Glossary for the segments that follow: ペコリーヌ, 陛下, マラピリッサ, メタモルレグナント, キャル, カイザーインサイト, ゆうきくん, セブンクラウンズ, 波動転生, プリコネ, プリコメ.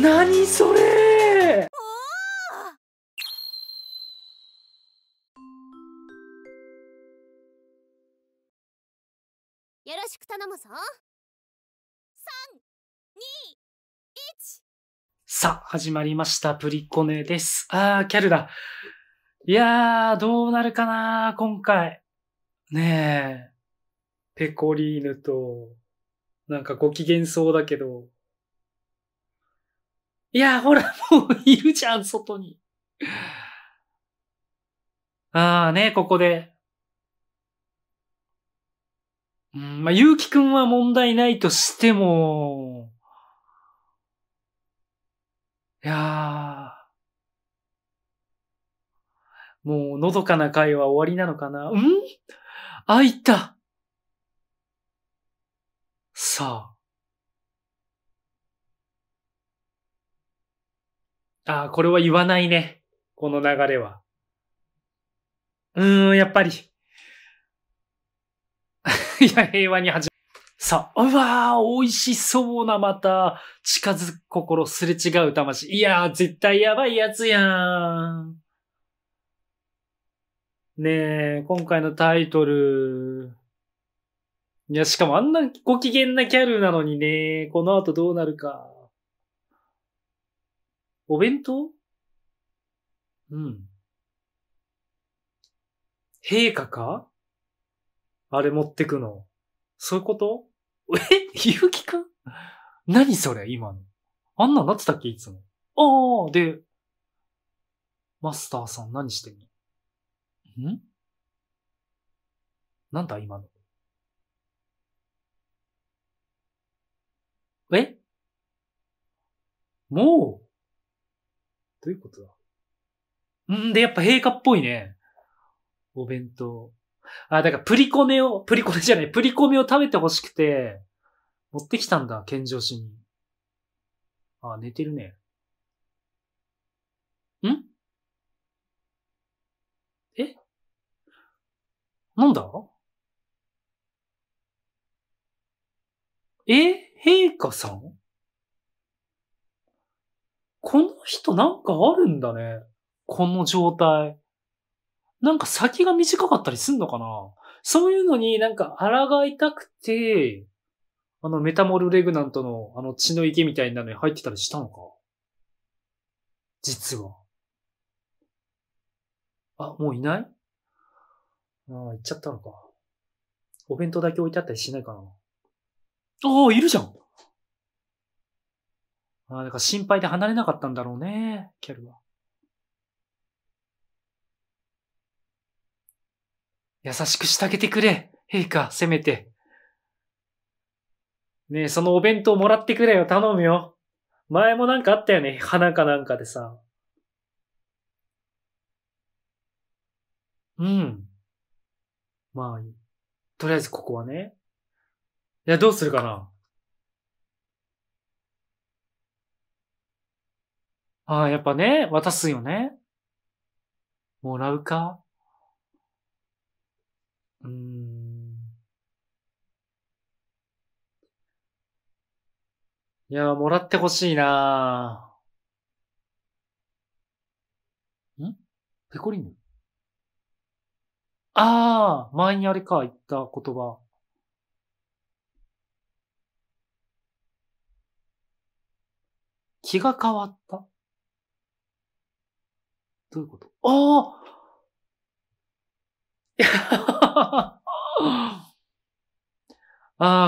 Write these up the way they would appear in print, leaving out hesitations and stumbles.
何それ。よろしく頼むぞ。3、2、1。さあ始まりました、プリコネです。キャルだ。いやー、どうなるかな今回ね。ペコリーヌとなんかご機嫌そうだけど、いやー、ほら、もういるじゃん、外に。ここで。ゆうきくんは問題ないとしても、いやー、もう、のどかな会は終わりなのかな。開いた。さあ。これは言わないね。この流れは。やっぱり。いや、平和に始まる。さあ、うわー、美味しそうな、また、近づく心、すれ違う魂。いやー、絶対やばいやつやん。ねえ、今回のタイトル。いや、しかもあんなご機嫌なキャルなのにね、この後どうなるか。お弁当？陛下か？あれ持ってくの。そういうこと？ゆうきくん？何それ今の。あんなんなってたっけいつも。で、マスターさん何してんの？なんだ今の。もう？どういうことだ？で、やっぱ陛下っぽいね。お弁当。だからプリコメを食べてほしくて、持ってきたんだ、献上しに。寝てるね。なんだ？陛下さん？この人なんかあるんだね。この状態。なんか先が短かったりすんのかな？そういうのになんか抗いたくて、メタモルレグナントの血の池みたいなのに入ってたりしたのか？実は。もういない？行っちゃったのか。お弁当だけ置いてあったりしないかな？いるじゃん。だから心配で離れなかったんだろうね、キャルは。優しくしてあげてくれ、陛下、せめて。ねえ、そのお弁当もらってくれよ、頼むよ。前もなんかあったよね、花かなんかでさ。まあいい。とりあえずここはね。いや、どうするかな。やっぱね、渡すよね。もらうか？いや、もらってほしいなぁ。ペコリーヌ？前にあれか、言った言葉。気が変わった？どういうこと？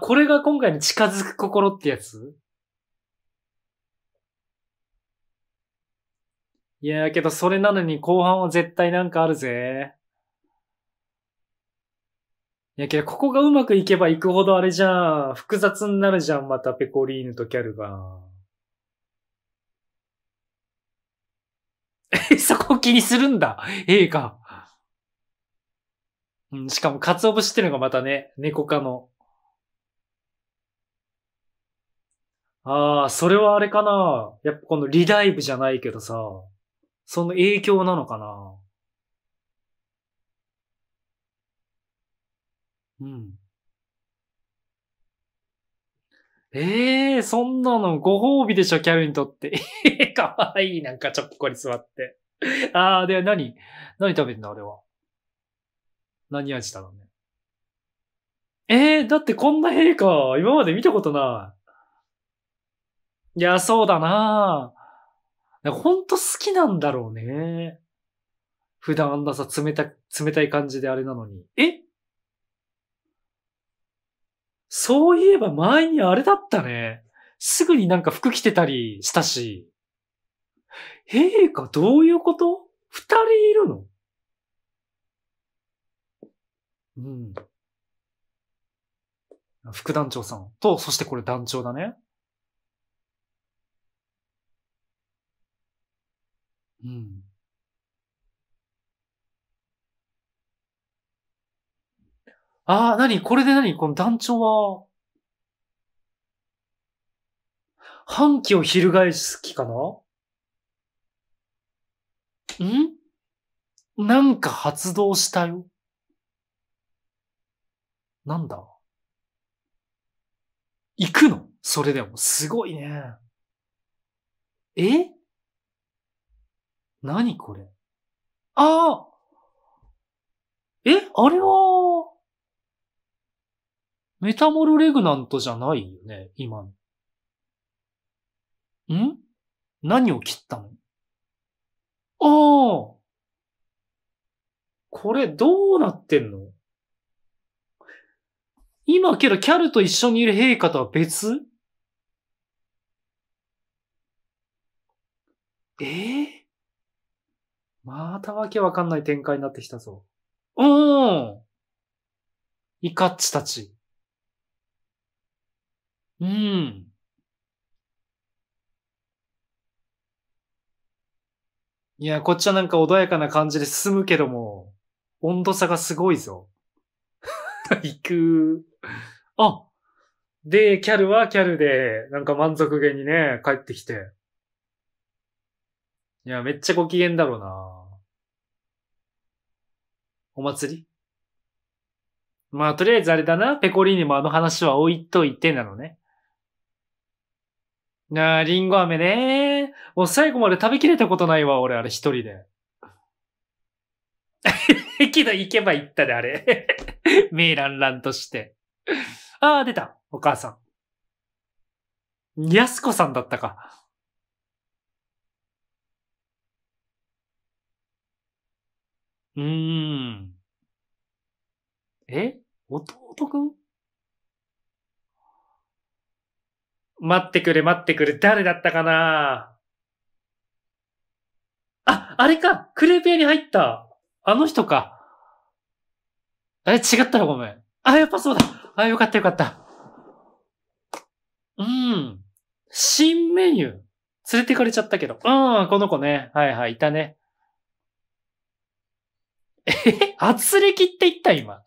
これが今回の近づく心ってやつ？いやー、けどそれなのに後半は絶対なんかあるぜ。いや、けどここがうまくいけばいくほどあれじゃん。複雑になるじゃん、またペコリーヌとキャルが。そこ気にするんだ。陛下。しかも、鰹節ってのがまたね、猫科の。それはあれかな。やっぱこのリダイブじゃないけどさ、その影響なのかな。そんなのご褒美でしょ、キャルにとって。かわいい、なんかちょっこり座って。あー、で、何食べてんのあれは。何味だろうね。だってこんな陛下、今まで見たことない。いや、そうだなぁ。ほんと好きなんだろうね。普段あんなさ、冷たい感じであれなのに。そういえば前にあれだったね。すぐになんか服着てたりしたし。陛下どういうこと？二人いるの？副団長さんと、そしてこれ団長だね。ああ、これでこの団長は、反旗を翻す気かなん？なんか発動したよ。なんだ？行くの？それでも、すごいね。何これ？ああ！あれは、メタモルレグナントじゃないよね、今の。何を切ったの？ああ！これどうなってんの？今けどキャルと一緒にいる陛下とは別？またわけわかんない展開になってきたぞ。イカッチたち。いや、こっちはなんか穏やかな感じで進むけども、温度差がすごいぞ。行く。あ、で、キャルはキャルで、なんか満足げにね、帰ってきて。いや、めっちゃご機嫌だろうな。お祭り？まあ、とりあえずあれだな。ペコリーニもあの話は置いといてなのね。なあ、リンゴ飴ね。もう最後まで食べきれたことないわ、俺、あれ一人で。けど行けば行ったで、あれ。メイランランとして。ああ、出た。お母さん。やすこさんだったか。弟くん？待ってくれ。誰だったかな？あ、あれか。クレープ屋に入った。あの人か。あれ、違ったらごめん。あ、やっぱそうだ。あ、よかった。新メニュー。連れてかれちゃったけど。この子ね。はい、いたね。あつれきって言った今。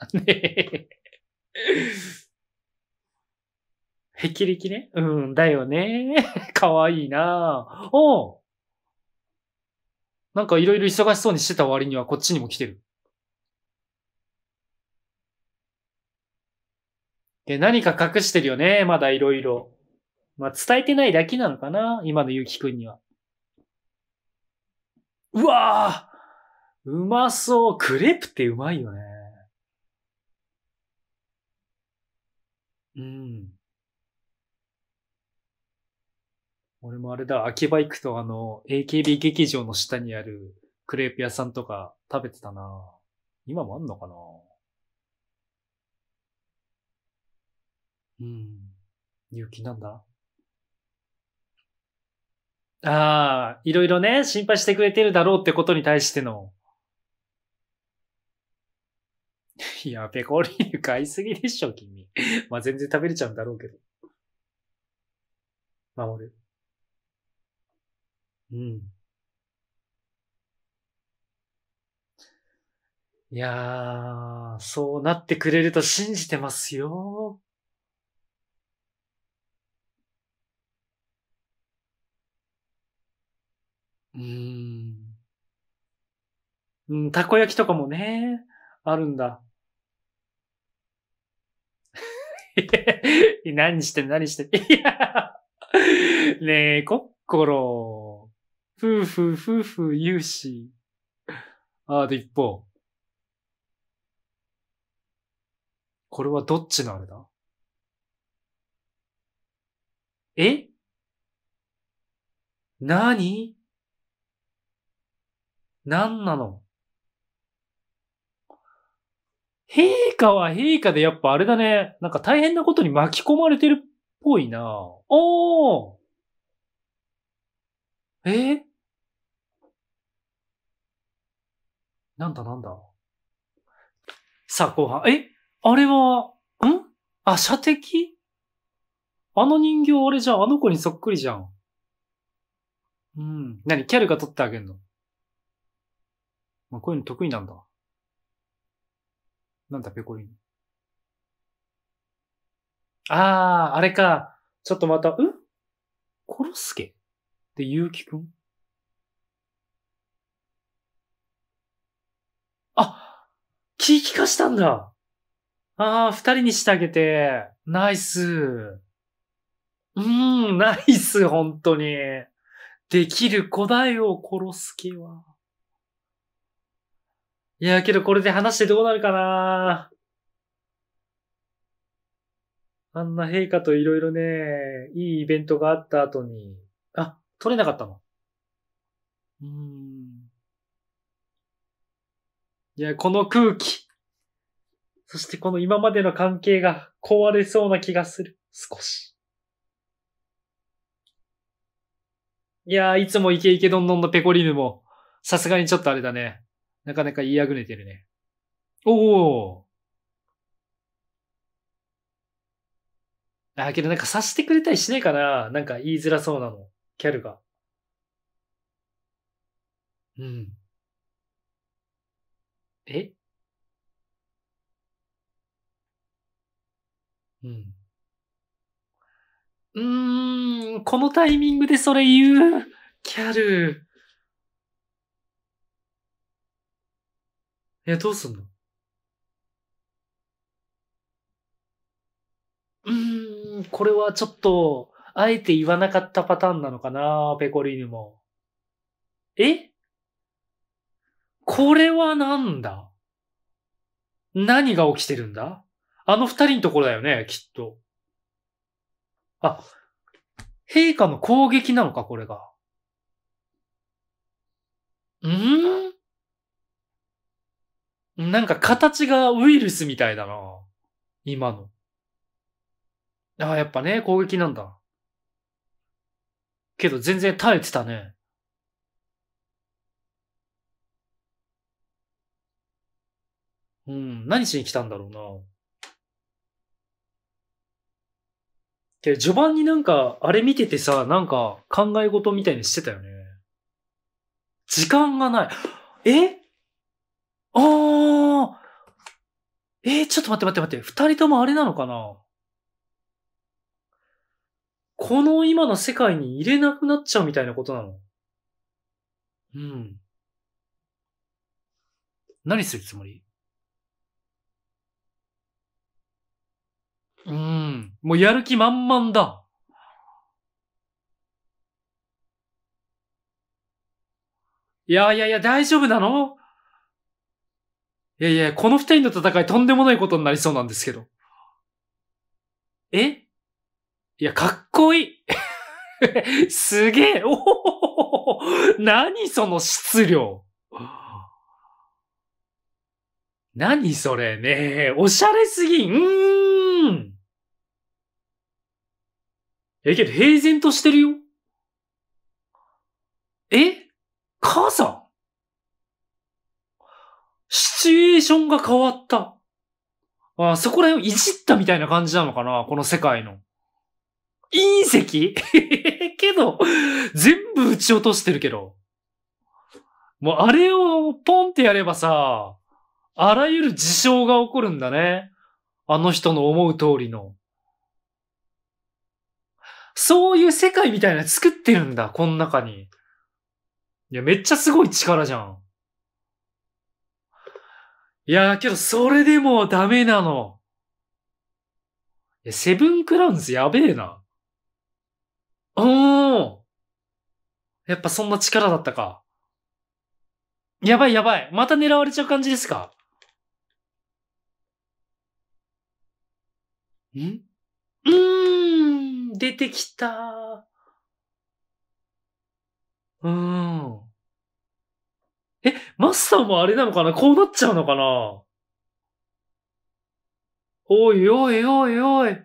へきれきね。だよね。かわいいな。なんかいろいろ忙しそうにしてた割にはこっちにも来てる。で、何か隠してるよね。まだいろいろ。まあ、伝えてないだけなのかな。今のゆきくんには。うわぁ！うまそう。クレープってうまいよね。俺もあれだ、秋葉行くとAKB 劇場の下にあるクレープ屋さんとか食べてたな。今もあんのかな。雪なんだ。ああ、いろいろね、心配してくれてるだろうってことに対しての。いや、ペコリーニ買いすぎでしょ、君。まあ、全然食べれちゃうんだろうけど。守る。いやー、そうなってくれると信じてますよ。たこ焼きとかもね、あるんだ。何してんのいやねえ、こっころ。ふう言うし。あ、で、一方。これはどっちのあれだ？え？何？何なの？陛下は陛下でやっぱあれだね。なんか大変なことに巻き込まれてるっぽいな。おー！なんださあ、後半。あれは、あ、射的？あの人形あれじゃん。あの子にそっくりじゃん。うん。何？キャルが取ってあげんの？まあ、こういうの得意なんだ。なんだ、ペコリン。あー、あれか。ちょっとまた、コロスケってゆうきくん？あ、気利かしたんだ。あー、二人にしてあげて。ナイス。ナイス、本当に。できる子だよ、コロスケは。いや、けどこれで話してどうなるかな。あんな陛下といろいろね、いいイベントがあった後に。あ、取れなかったの。いや、この空気。そしてこの今までの関係が壊れそうな気がする。少し。いやー、いつもイケイケどんどんのペコリヌも、さすがにちょっとあれだね。なかなか言いあぐねてるね。おー。あ、けどなんか察してくれたりしねえかな。なんか言いづらそうなの。キャルが。え？うん。このタイミングでそれ言う？キャル。いや、どうすんの？これはちょっと、あえて言わなかったパターンなのかな、ペコリーヌも。これはなんだ？何が起きてるんだ？あの二人のところだよね、きっと。あ、陛下の攻撃なのか、これが。なんか形がウイルスみたいだな。今の。あ、やっぱね、攻撃なんだ。けど全然耐えてたね。何しに来たんだろうな。序盤になんか、あれ見ててさ、なんか考え事みたいにしてたよね。時間がない。ああ。ちょっと待って。二人ともあれなのかな？この今の世界に入れなくなっちゃうみたいなことなの？何するつもり？もうやる気満々だ。いや、大丈夫なの？いや、この二人の戦いとんでもないことになりそうなんですけど。いや、かっこいい。すげえ。おー、何その質量。何それね。おしゃれすぎん。けど平然としてるよ。母さん？シチュエーションが変わった。あ、そこら辺をいじったみたいな感じなのかな、この世界の。隕石？けど、全部撃ち落としてるけど。もうあれをポンってやればさ、あらゆる事象が起こるんだね。あの人の思う通りの。そういう世界みたいなの作ってるんだ、この中に。いや、めっちゃすごい力じゃん。いや、けどそれでもダメなの。セブンクラウンズやべえな。おー。やっぱそんな力だったか。やばいやばい。また狙われちゃう感じですか？出てきた。え、マスターもあれなのかな？こうなっちゃうのかな？おいおいおいおい。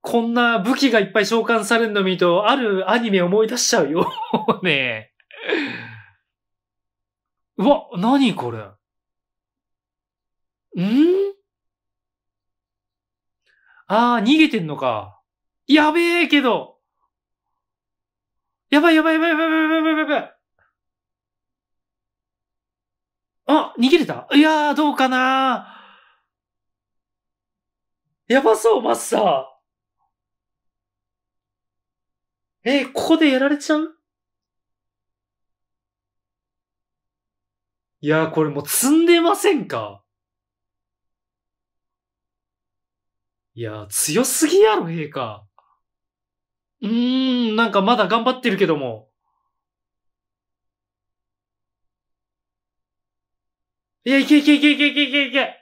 こんな武器がいっぱい召喚されるの見ると、あるアニメ思い出しちゃうよ。ねえ。うわ、なにこれ。逃げてんのか。やべえけど。やばいやばいやばいやばいやばいやばいやばい。あ、逃げれた？いやー、どうかなー。やばそう、マスター。ここでやられちゃう？いやー、これもう積んでませんか？いやー、強すぎやろ、陛下。なんかまだ頑張ってるけども。いや、いけいけいけいけいけいけいけ。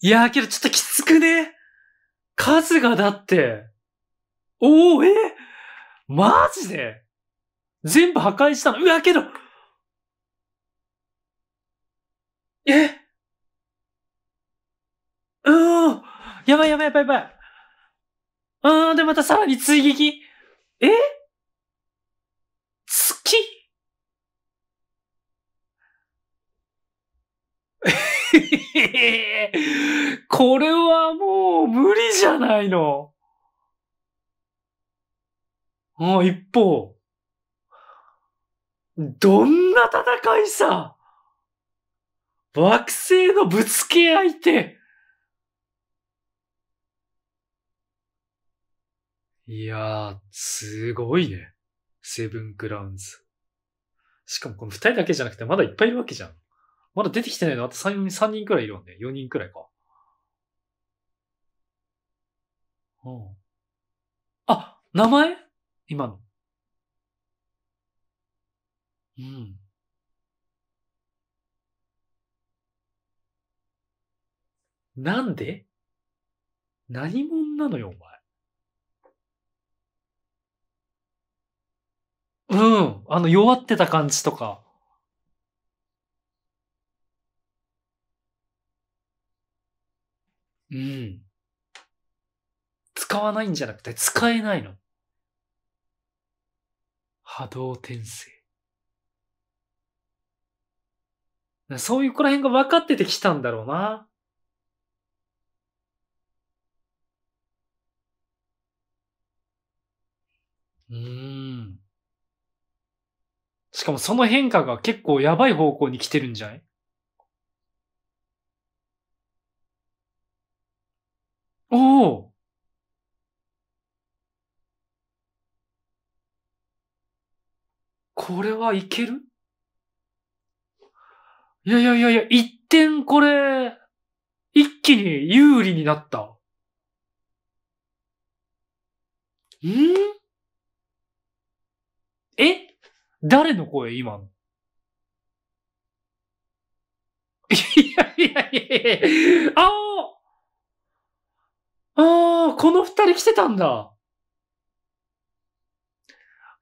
いやー、けどちょっときつくね？数がだって。おー、マジで全部破壊したの？うわ、けど。やばいやばいやばいやばい。で、またさらに追撃。月これはもう無理じゃないの。一方。どんな戦いさ。惑星のぶつけ合いって。いやー、すごいね。セブンクラウンズ。しかもこの二人だけじゃなくてまだいっぱいいるわけじゃん。まだ出てきてないのあと3人くらいいるわね。4人くらいか。あ、名前？今の。なんで？何者なのよ、お前。弱ってた感じとか。使わないんじゃなくて使えないの。波動転生。そういうこら辺が分かっててきたんだろうな。しかもその変化が結構やばい方向に来てるんじゃない？おお。これはいける？いやいやいやいや、一点これ、一気に有利になった。誰の声今の？いやいやいや、この二人来てたんだ。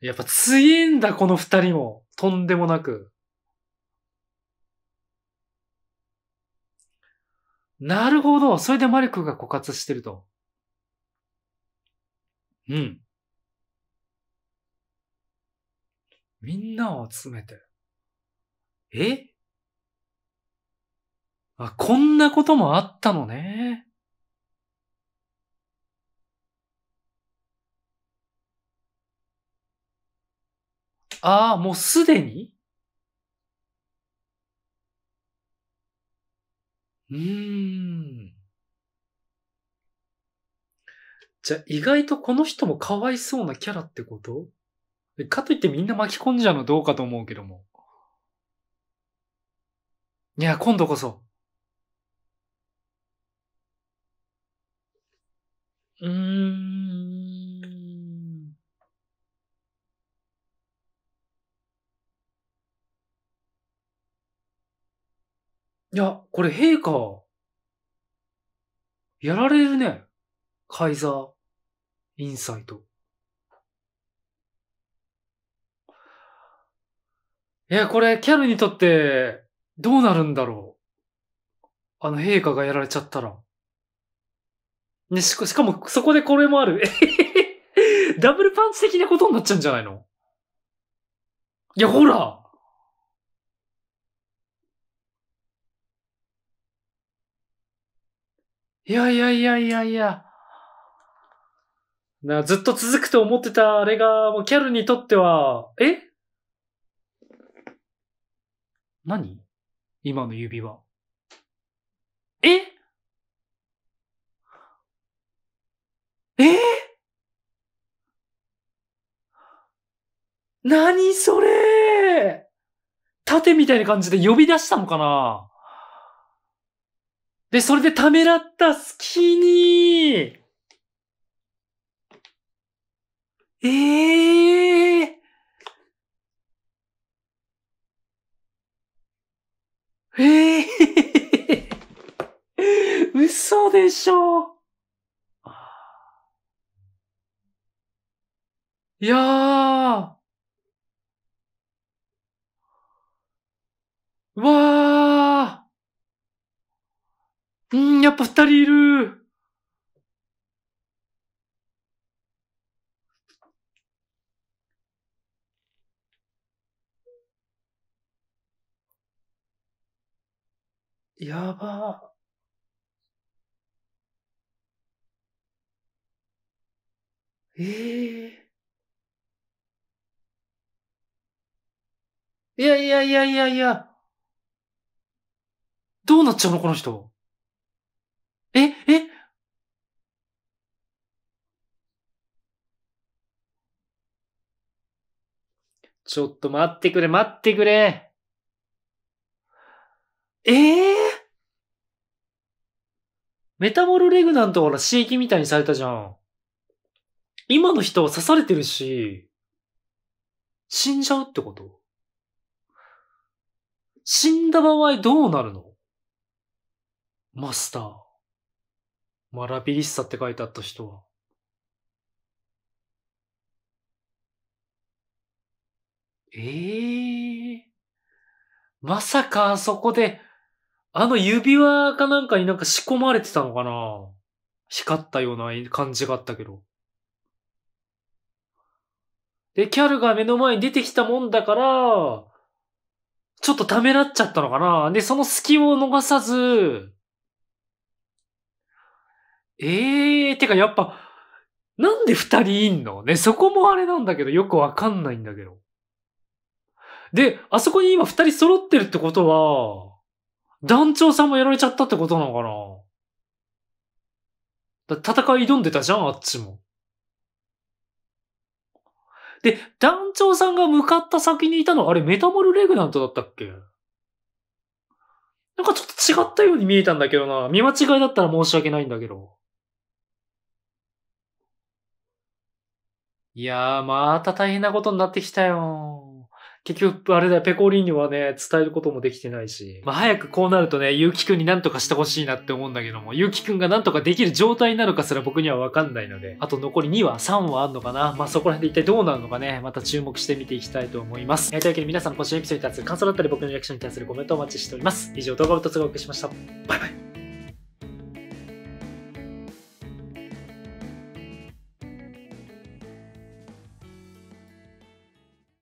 やっぱ強えんだ、この二人も。とんでもなく。なるほど。それで魔力が枯渇してると。みんなを集めて。こんなこともあったのね。もうすでに？じゃあ意外とこの人もかわいそうなキャラってこと？かといってみんな巻き込んじゃうのどうかと思うけども。いや、今度こそ。うーん。いや、これ陛下、やられるね。カイザー、インサイト。いや、これ、キャルにとって、どうなるんだろう。陛下がやられちゃったら。ね、しかも、そこでこれもある。ダブルパンチ的なことになっちゃうんじゃないの？いや、ほらいや。ずっと続くと思ってたあれが、もうキャルにとっては、何？今の指輪。え何それ？盾みたいな感じで呼び出したのかな？で、それでためらった隙に、ええー、ええー、嘘でしょ。いやー、うわー、やっぱ二人いる。やば。いや。どうなっちゃうのこの人。ちょっと待ってくれ。メタモルレグナントはほら刺激みたいにされたじゃん。今の人は刺されてるし、死んじゃうってこと？死んだ場合どうなるの？マスター。マラピリッサって書いてあった人は。まさかあそこで、指輪かなんかになんか仕込まれてたのかな？光ったような感じがあったけど。で、キャルが目の前に出てきたもんだから、ちょっとためらっちゃったのかな？で、その隙を逃さず、てかやっぱ、なんで二人いんの？ね、そこもあれなんだけど、よくわかんないんだけど。で、あそこに今二人揃ってるってことは、団長さんもやられちゃったってことなのかな？戦い挑んでたじゃん、あっちも。で、団長さんが向かった先にいたの、メタモルレグナントだったっけ？なんかちょっと違ったように見えたんだけどな。見間違いだったら申し訳ないんだけど。いやー、また大変なことになってきたよ。結局、ペコリーニはね、伝えることもできてないし。まあ、早くこうなるとね、ゆうきくんになんとかしてほしいなって思うんだけども、ゆうきくんがなんとかできる状態なのかすら僕にはわかんないので、あと残り2話、3話あんのかな。まあ、そこら辺で一体どうなるのかね、また注目して見ていきたいと思います。というわけで皆さん、今週のエピソードに対する感想だったり、僕のリアクションに対するコメントをお待ちしております。以上、動画をお届けしました。バイバイ。